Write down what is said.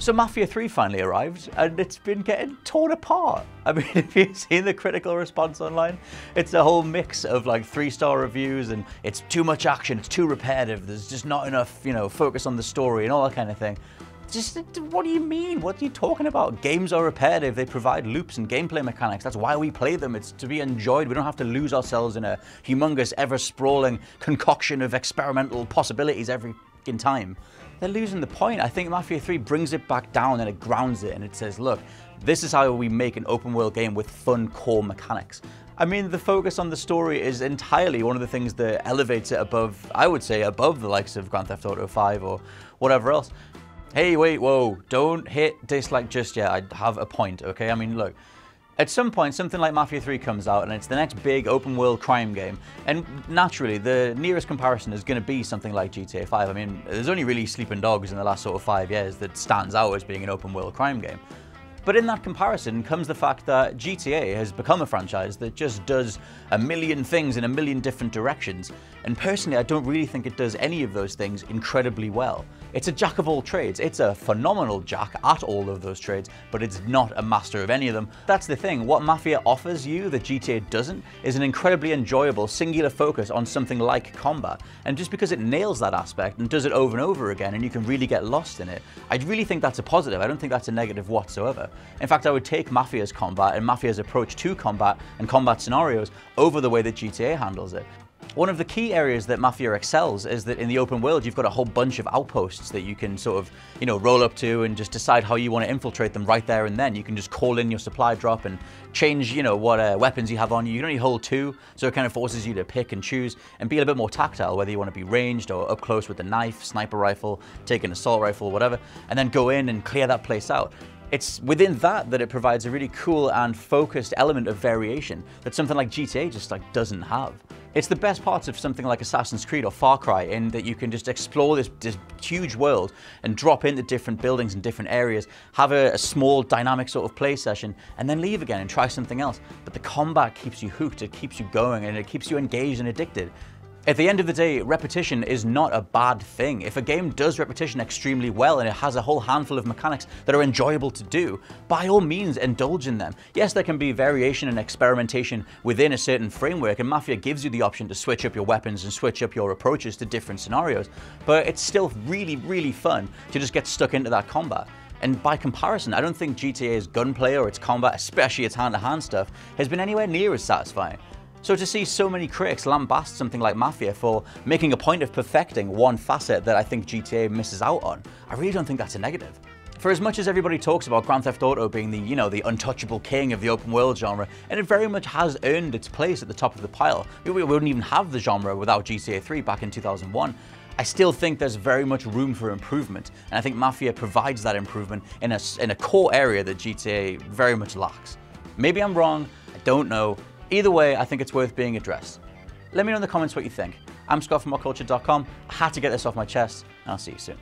So Mafia 3 finally arrived, and it's been getting torn apart. I mean, if you've seen the critical response online, it's a whole mix of like 3-star reviews and it's too much action, it's too repetitive, there's just not enough, you know, focus on the story and all that kind of thing. Just, what do you mean? What are you talking about? Games are repetitive. They provide loops and gameplay mechanics. That's why we play them. It's to be enjoyed. We don't have to lose ourselves in a humongous, ever-sprawling concoction of experimental possibilities every in time. They're losing the point. I think Mafia 3 brings it back down and it grounds it and it says, look, this is how we make an open world game with fun core mechanics. I mean, the focus on the story is entirely one of the things that elevates it above, I would say, above the likes of Grand Theft Auto V or whatever else. Hey, wait, whoa, don't hit dislike just yet. I have a point, okay? I mean, look, at some point, something like Mafia 3 comes out and it's the next big open world crime game. And naturally, the nearest comparison is going to be something like GTA 5. I mean, there's only really Sleeping Dogs in the last sort of 5 years that stands out as being an open world crime game. But in that comparison comes the fact that GTA has become a franchise that just does a million things in a million different directions. And personally, I don't really think it does any of those things incredibly well. It's a jack of all trades. It's a phenomenal jack at all of those trades, but it's not a master of any of them. That's the thing. What Mafia offers you that GTA doesn't is an incredibly enjoyable singular focus on something like combat. And just because it nails that aspect and does it over and over again, and you can really get lost in it, I really think that's a positive. I don't think that's a negative whatsoever. In fact, I would take Mafia's combat and Mafia's approach to combat and combat scenarios over the way that GTA handles it. One of the key areas that Mafia excels is that in the open world, you've got a whole bunch of outposts that you can sort of, you know, roll up to and just decide how you want to infiltrate them right there and then. You can just call in your supply drop and change, you know, what weapons you have on you. You can only hold two, so it kind of forces you to pick and choose and be a little bit more tactile, whether you want to be ranged or up close with the knife, sniper rifle, take an assault rifle, whatever, and then go in and clear that place out. It's within that that it provides a really cool and focused element of variation that something like GTA just like doesn't have. It's the best parts of something like Assassin's Creed or Far Cry in that you can just explore this huge world and drop into different buildings and different areas, have a small dynamic sort of play session, and then leave again and try something else. But the combat keeps you hooked, it keeps you going, and it keeps you engaged and addicted. At the end of the day, repetition is not a bad thing. If a game does repetition extremely well and it has a whole handful of mechanics that are enjoyable to do, by all means indulge in them. Yes, there can be variation and experimentation within a certain framework, and Mafia gives you the option to switch up your weapons and switch up your approaches to different scenarios, but it's still really, really fun to just get stuck into that combat. And by comparison, I don't think GTA's gunplay or its combat, especially its hand-to-hand stuff, has been anywhere near as satisfying. So to see so many critics lambast something like Mafia for making a point of perfecting one facet that I think GTA misses out on, I really don't think that's a negative. For as much as everybody talks about Grand Theft Auto being the, you know, the untouchable king of the open world genre, and it very much has earned its place at the top of the pile. We wouldn't even have the genre without GTA 3 back in 2001. I still think there's very much room for improvement, and I think Mafia provides that improvement in a core area that GTA very much lacks. Maybe I'm wrong, I don't know. Either way, I think it's worth being addressed. Let me know in the comments what you think. I'm Scott from OurCulture.com. I had to get this off my chest, and I'll see you soon.